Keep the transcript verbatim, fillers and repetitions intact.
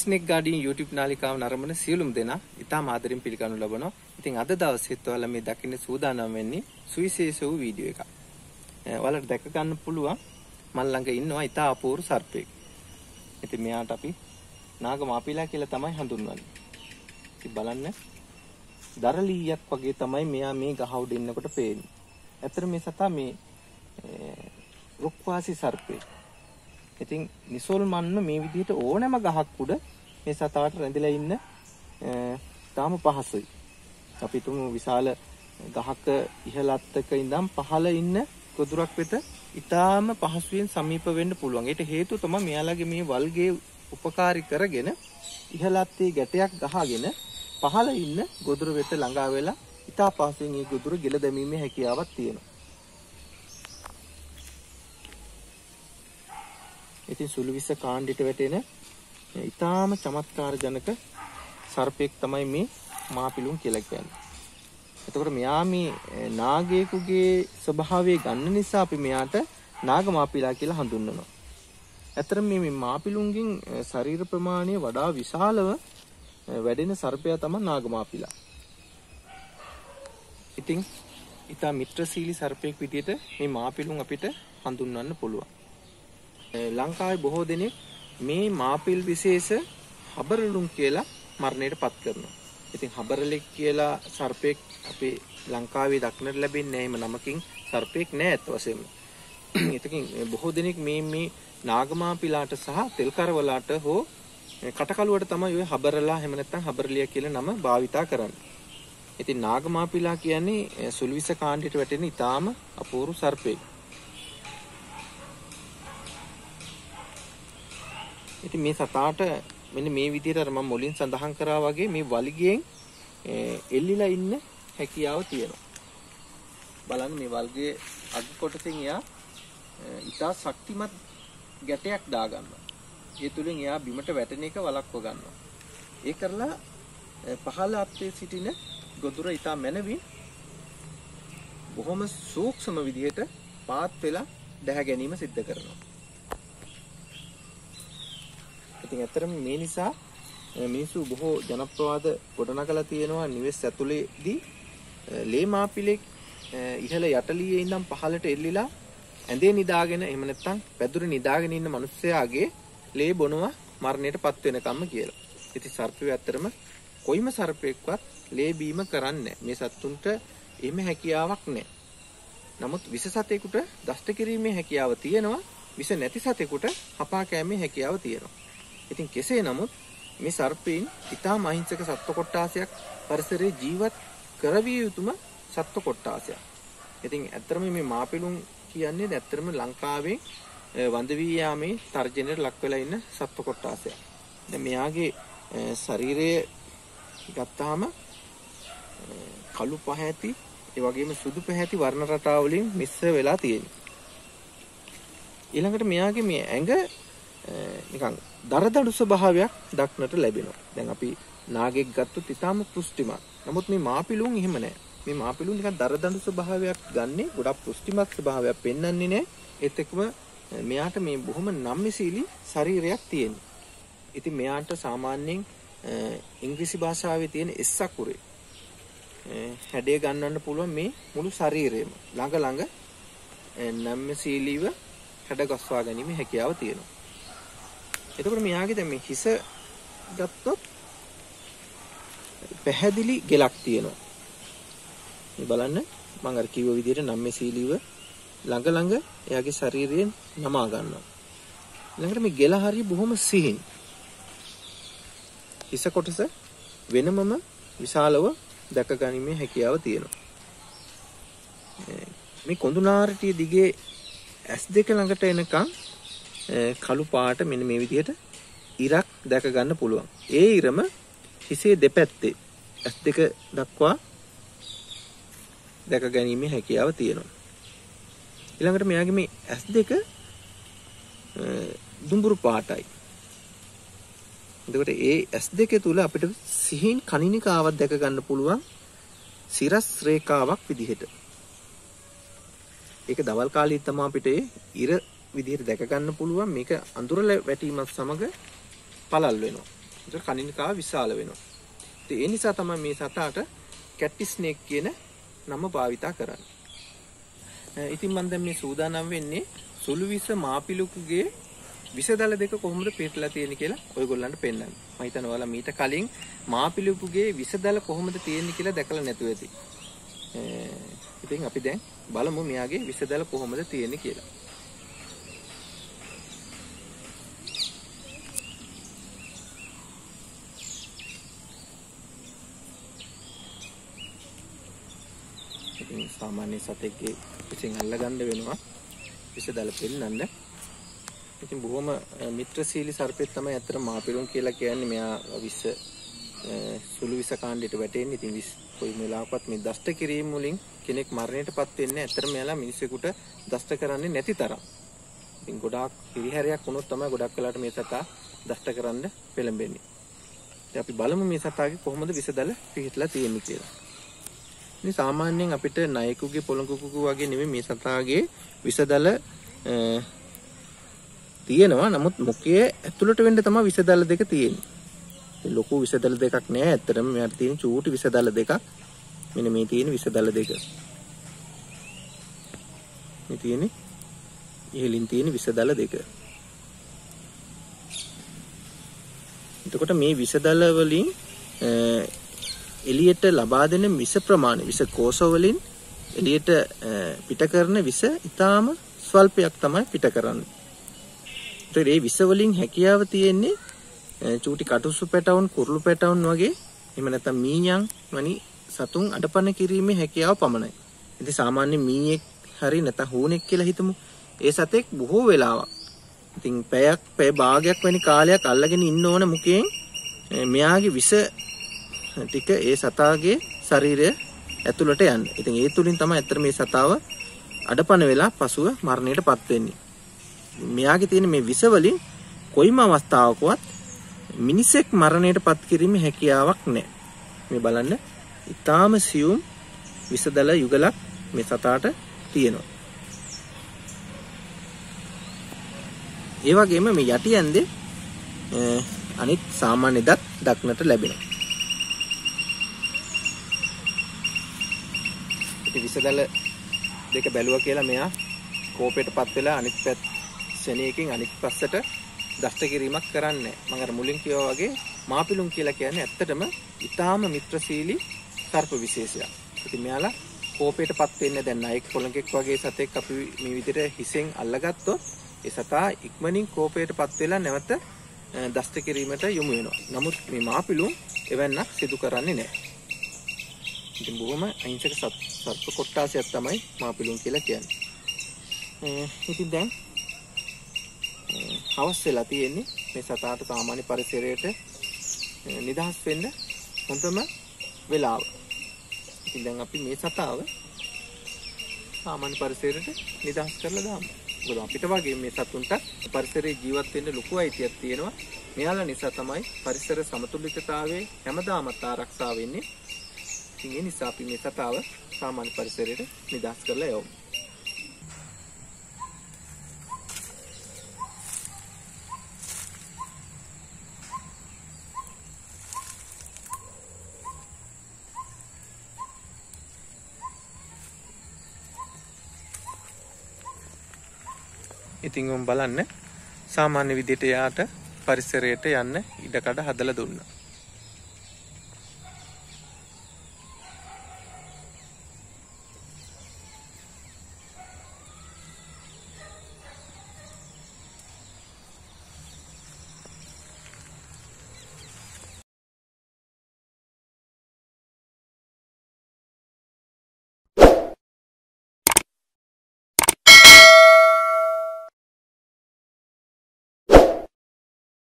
Snake guardian YouTube නාලිකාව නරඹන සියලුම දෙනා ඉතාම ආදරෙන් පිළිගනු ලබනවා. ඉතින් අද දවසේත් ඔයාලා මේ දකින්න සූදානම් වෙන්නේ සුවිශේෂ වූ වීඩියෝ එකක්. ඔයාලට දැක ගන්න පුළුවන් මල් ළඟ ඉන්නවා ඉතා අපූර්ව සර්පෙක්. ඉතින් මෙයාට අපි නාග මාපිලා කියලා තමයි හඳුන්වන්නේ. ඉතින් බලන්න දරලීයක් වගේ තමයි මෙයා මේ ගහ උඩ ඉන්නකොට පේන්නේ. ඇත්තට මේ සතා මේ රුක්වාසී සර්පෙක්. ඉතින් නිසල්මන්ම මේ විදිහට ඕනෑම ගහක් උඩ මේ සතාට රැඳිලා ඉන්න තාම පහසුයි. අපි තුමු විශාල ගහක ඉහළත්තක ඉඳන් පහළ ඉන්න ගොදුරක් වෙත ඊටාම පහසුවෙන් සමීප වෙන්න පුළුවන්. ඒට හේතුව තමයි මෙයාලගේ මේ වල්ගේ උපකාරී කරගෙන ඉහළත්තේ ගැටයක් ගහගෙන පහළ ඉන්න ගොදුර වෙත ළඟා වෙලා ඊටා පහසුවෙන් මේ ගොදුර ගෙල දැමීමේ හැකියාවක් තියෙනවා. इतनी सुलविस कांडिट वेटे ने इताम चमत्कार जनक सर्पेक तमाई में मापिलूं के लगते हैं। तो फिर मैं आमी नागे कुगे स्वभावे गन्ने निशा पे मैं आटा नाग मापिला के लाह दुन्ननो। ऐतरम में मैं मापिलूंगिंग शरीर प्रमाणे वड़ा विशाल व वैडे ने सर्पेया तमा नाग मापिला। इतिंग इता मित्रशीली सर्पेक विदेते मैं मापिलूंग अपिते हंदुन्नन पुलुआ। ලංකාවේ බොහෝ දෙනෙක් මේ මාපිල් විශේෂ හබරලුන් කියලා මරණයට පත් කරනවා. ඉතින් හබරලෙක් කියලා සර්පෙක් අපේ ලංකාවේ දක්නට ලැබෙන්නේ නැහැ. එහෙම නමකින් සර්පෙක් නැහැ අත් වශයෙන්ම. ඉතින් බොහෝ දෙනෙක් මේ මේ නාග මාපිලාට සහ තෙල්කරවලාට හෝ කටකලුවට තමයි ඔය හබරලා එහෙම නැත්නම් හබරලිය කියලා නම භාවිතා කරන්නේ. ඉතින් නාග මාපිලා කියන්නේ සුළුවිස කාණ්ඩයට වැටෙන ඊටාම අපූර්ව සර්පෙක්. ඉතින් මේ සතාට මෙන්න මේ විදිහට අර මම මුලින් සඳහන් කරා වගේ මේ වල්ගයෙන් එල්ලිලා ඉන්න හැකියාව තියෙනවා. බලන්න මේ වල්ගයේ අග කොටසින් එයා ඉතා ශක්තිමත් ගැටයක් දාගන්නවා. ඒ තුලින් එයා බිමට වැටෙන එක වළක්ව ගන්නවා. ඒ කරලා පහළ අත්තේ සිටින ගොදුර ඉතා මැනවි බොහොම සූක්ෂම විදිහට පාත් වෙලා දැහ ගැනීම සිද්ධ කරනවා. ඉතින් අතරම මේ නිසා මිනිසු බොහෝ ජනප්‍රවාද ගොඩනගලා තියෙනවා. නිවෙස් ඇතුලේදී ලේ මාපිලෙක් ඉහළ යටලියේ ඉඳන් පහළට එල්ලිලා ඇඳේ නිදාගෙන එහෙම නැත්නම් පැදුරේ නිදාගෙන ඉන්න මිනිස්සයාගේ ලේ බොනවා මරණයටපත් වෙනකම්ම කියලා. ඉතින් සර්පය අතරම කොයිම සර්පෙක්වත් ලේ බීම කරන්නේ මේ සත්තුන්ට එහෙම හැකියාවක් නැහැ. නමුත් විස සතෙකුට දෂ්ට කිරීමේ හැකියාව තියෙනවා. විස නැති සතෙකුට හපා කෑමේ හැකියාව තියෙනවා. ඉතින් කෙසේ නමුත් මේ සර්පීන් ඉතාම අහිංසක සත්ව කොට්ටාසයක් පරිසරයේ ජීවත් කරවිය යුතුම සත්ව කොට්ටාසයක්. ඉතින් ඇත්තටම මේ මාපිලුන් කියන්නේ ඇත්තටම ලංකාවේ වඳවී යාමේ තර්ජනයට ලක් වෙලා ඉන්න සත්ව කොට්ටාසයක්. දැන් මෙයාගේ ශරීරය ගත්තාම කළු පහ ඇති ඒ වගේම සුදු පහ ඇති වර්ණ රටාව වලින් මිශ්‍ර වෙලා තියෙනවා. ඊළඟට මෙයාගේ මේ ඇඟ නිකන් දරදඬු ස්වභාවයක් දක්නට ලැබෙනවා. දැන් අපි නාගෙක් ගත්තොත් ඊටාම පුෂ්ටිමත්. නමුත් මේ මාපිලුන් එහෙම නැහැ. මේ මාපිලුන් නිකන් දරදඬු ස්වභාවයක් ගන්නේ ගොඩක් පුෂ්ටිමත් ස්වභාවයක් පෙන්වන්නේ නැහැ. ඒත් එක්කම මෙයාට මේ බොහොම නම්‍යශීලී ශරීරයක් තියෙනවා. ඉතින් මෙයාට සාමාන්‍යයෙන් ඉංග්‍රීසි භාෂාවේ තියෙන S අකුරේ හැඩය ගන්නන්න පුළුවන් මේ මුළු ශරීරයම. ළඟ ළඟ නම්‍යශීලීව හැඩ ගස්වා ගැනීම හැකියාව තියෙනවා. එතකොට මෙයාගේ දැන් මේ හිස ගත්තොත් පැහැදිලි ගෙලක් තියෙනවා. මේ බලන්න මම අර කිව්ව විදිහට නම්‍යශීලීව ළඟ ළඟ එයාගේ ශරීරයෙන් නමා ගන්නවා. ළඟට මේ ගෙල හරිය බොහොම සිහින්. හිස කොටස වෙනමම විශාලව දැකගැනීමේ හැකියාව තියෙනවා. මේ කොඳුනාරටිය දිගේ ඇස් දෙක ළඟට එනකන් කළු පාට මෙන්න මේ විදිහට ඉරක් දැක ගන්න පුළුවන්. ඒ ඉරම හිසේ දෙපැත්තේ ඇස් දෙක දක්වා දැක ගැනීමේ හැකියාව තියෙනවා. ඊළඟට මෙයාගේ මේ ඇස් දෙක දුඹුරු පාටයි. එතකොට ඒ ඇස් දෙක තුල අපිට සිහින් කණිනිකාවක් දැක ගන්න පුළුවන් සිරස් රේඛාවක් විදිහට. ඒක දවල් කාලේ තමයි අපිට ඉර විදිහට දැක ගන්න පුළුවන්. මේක අඳුර වැටීමත් සමග පළල් වෙනවා. ඒතර කණින කාව විශාල වෙනවා. ඉතින් ඒ නිසා තමයි මේ සතාට කැටි ස්නේක් කියන නම භාවිතා කරන්නේ. ඉතින් මම දැන් මේ සූදානම් වෙන්නේ සුළු විස මාපිලුකුගේ විසදල දෙක කොහොමද පෙරලා තියෙන්නේ කියලා ඔයගොල්ලන්ට පෙන්නන්න. මම හිතනවා ඔයාලා මීට කලින් මාපිලුකුගේ විසදල කොහොමද තියෙන්නේ කියලා දැකලා නැතුව ඇති. ඉතින් අපි දැන් බලමු මෙයාගේ විසදල කොහොමද තියෙන්නේ කියලා. ඉතින් සාමාන්‍ය සතෙක්ගේ විසින් අල්ලගන්න වෙනවා විසදල පෙන්නන්න. ඉතින් බොහොම මිත්‍රශීලී සර්පෙක් තමයි අතර මාපිලුන් කියලා කියන්නේ. මෙයා විස සුළු විස කාණ්ඩයට වැටෙන්නේ. ඉතින් විස කොයි වෙලාවකත් මේ දෂ්ට කිරීම වලින් කෙනෙක් මරණයටපත් වෙන්නේ. අතර මෙයාලා මිනිස්සුෙකුට දෂ්ට කරන්නේ නැති තරම්. ඉතින් ගොඩාක් පිරිහැරයක් වුණොත් තමයි ගොඩක් වෙලාට මේ සතා දෂ්ට කරන්න පෙළඹෙන්නේ. ඉතින් අපි බලමු මේ සතාගේ කොහොමද විසදල පිහිටලා තියෙන්නේ කියලා. ඉතින් සාමාන්‍යයෙන් අපිට නයිකුගේ පොළොංගුකුකු වගේ නෙමෙයි මේ සතාගේ විසදල තියෙනවා. නමුත් මුඛයේ ඇතුළට වෙන්න තමයි විසදල දෙක තියෙන්නේ. ලොකු විසදල දෙකක් නෑ. ඇත්තටම මෙයාට තියෙන චූටි විසදල දෙකක්. මෙන්න මේ තියෙන විසදල දෙක. මේ තියෙන්නේ ඉහළින් තියෙන විසදල දෙක. එතකොට මේ විසදල වලින් එළියට ලබා දෙන විස ප්‍රමාණය විස කෝෂ වලින් එළියට පිට කරන විස ඊටාම ස්වල්පයක් තමයි පිට කරන්නේ. ඒතකොට මේ විස වලින් හැකියාව තියෙන්නේ චූටි කටුසු පැටවුන් කුරුළු පැටවුන් වගේ එහෙම නැත්නම් මීයන් වැනි සතුන් අඩපණ කිරීමේ හැකියාව පමණයි. ඉතින් සාමාන්‍ය මීයෙක් හරි නැත්නම් හූනෙක් කියලා හිතමු. ඒ සතෙක් බොහෝ වෙලාවක් ඉතින් පැයක් පැය භාගයක් වැනි කාලයක් අල්ලගෙන ඉන්න ඕන මුකෙන් මෙයාගේ විස ටික ඒ සතාගේ ශරීරය ඇතුළට යන්නේ. ඉතින් ඒ තුලින් තමයි ඇත්තට මේ සතාව අඩපණ වෙලා පසුව මරණයටපත් වෙන්නේ. මෙයාගේ තියෙන මේ විස වලින් කොයිම අවස්ථාවකවත් මිනිසෙක් මරණයට පත් කිරීමේ හැකියාවක් නැහැ. මේ බලන්න ඊටාම සියුම් විසදල යුගලක් මේ සතාට තියෙනවා. ඒ වගේම මේ යටි ඇන්දේ අනිත් සාමාන්‍ය දත් දක්නට ලැබෙනවා. ඉතින් විසදල දෙක බැලුවා කියලා මෙයා කෝපයටපත් වෙලා අනිත් පැත් සෙනෙයකින් අනිත් පැත්තට දෂ්ට කිරීමක් කරන්නේ. මම අර මුලින් කිව්වා වගේ මාපිලුන් කියලා කියන්නේ ඇත්තටම ඊටාම මිත්‍රශීලී සර්ප විශේෂයක්. ඉතින් මෙයාලා කෝපයටපත් වෙන්නේ දැන් නයික් පොළඟෙක් වගේ සතෙක් අපි මේ විදිහට හිසෙන් අල්ලගත්තොත් ඒ සතා ඉක්මනින් කෝපයටපත් වෙලා නැවත දෂ්ට කිරීමට යොමු වෙනවා. නමුත් මේ මාපිලුන් එවන්නක් සිදු කරන්නේ නැහැ. ඉතින් බොහොම අහිංසක සර්ප කොට්ටාසයක් තමයි මාපිලුන් කියලා කියන්නේ. ඉතින් දැන් අවශ්‍ය වෙලා තියෙන්නේ මේ සතාට සාමාන්‍ය පරිසරයට නිදහස් වෙන්න හොඳම වෙලාව. ඉතින් දැන් අපි මේ සතාව සාමාන්‍ය පරිසරයට නිදහස් කරලා දාමු. මොකද අපිට වගේ මේ සතුන්ට පරිසරයේ ජීවත් වෙන්න ලොකු අයිතියක් තියෙනවා. මෙයාලා නිසා තමයි පරිසර සමතුලිතතාවයේ හැමදාමත් ආරක්ෂා වෙන්නේ. ඉතින් ඒ නිසා අපි මේ සතාව සාමාන්‍ය පරිසරයට නිදහස් කරලා යමු. ඉතින් උඹ බලන්න සාමාන්‍ය විදිහට යාට පරිසරයට යන්න ඉඩකඩ හදලා දුන්නා.